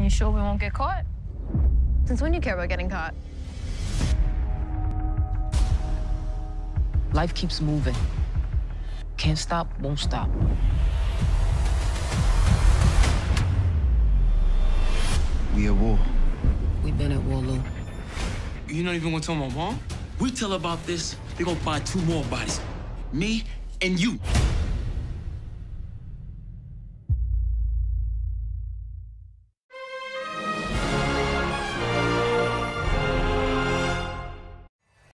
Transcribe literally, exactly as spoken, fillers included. Are you sure we won't get caught? Since when do you care about getting caught? Life keeps moving. Can't stop, won't stop. We at war. We've been at war, Lou. You're not even gonna tell my mom? We tell her about this, they're gonna buy two more bodies. Me and you.